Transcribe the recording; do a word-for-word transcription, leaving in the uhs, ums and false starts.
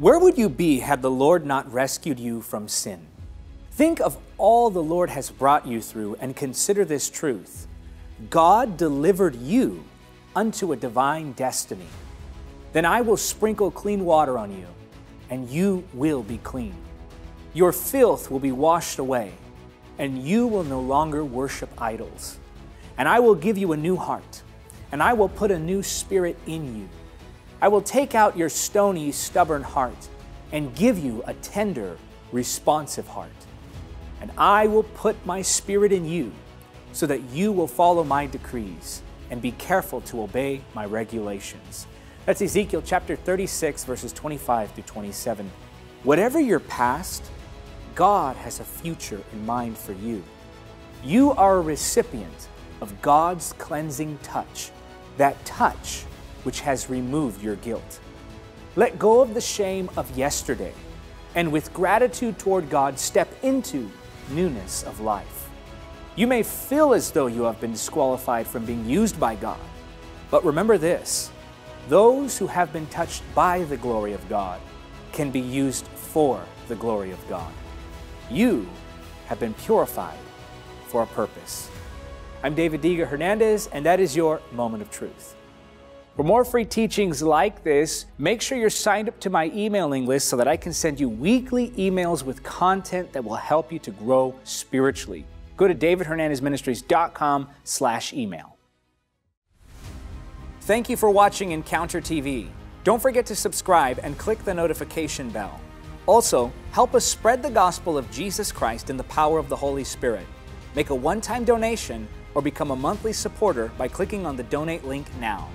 Where would you be had the Lord not rescued you from sin? Think of all the Lord has brought you through and consider this truth. God delivered you unto a divine destiny. Then I will sprinkle clean water on you, and you will be clean. Your filth will be washed away, and you will no longer worship idols. And I will give you a new heart, and I will put a new spirit in you. I will take out your stony, stubborn heart, and give you a tender, responsive heart. And I will put my spirit in you, so that you will follow my decrees and be careful to obey my regulations. That's Ezekiel chapter thirty-six, verses twenty-five through twenty-seven. Whatever your past, God has a future in mind for you. You are a recipient of God's cleansing touch, that touch which has removed your guilt. Let go of the shame of yesterday, and with gratitude toward God, step into newness of life. You may feel as though you have been disqualified from being used by God, but remember this: those who have been touched by the glory of God can be used for the glory of God. You have been purified for a purpose. I'm David Diga Hernandez, and that is your Moment of Truth. For more free teachings like this, make sure you're signed up to my emailing list so that I can send you weekly emails with content that will help you to grow spiritually. Go to david hernandez ministries dot com slash email. Thank you for watching Encounter T V. Don't forget to subscribe and click the notification bell. Also, help us spread the gospel of Jesus Christ in the power of the Holy Spirit. Make a one-time donation or become a monthly supporter by clicking on the donate link now.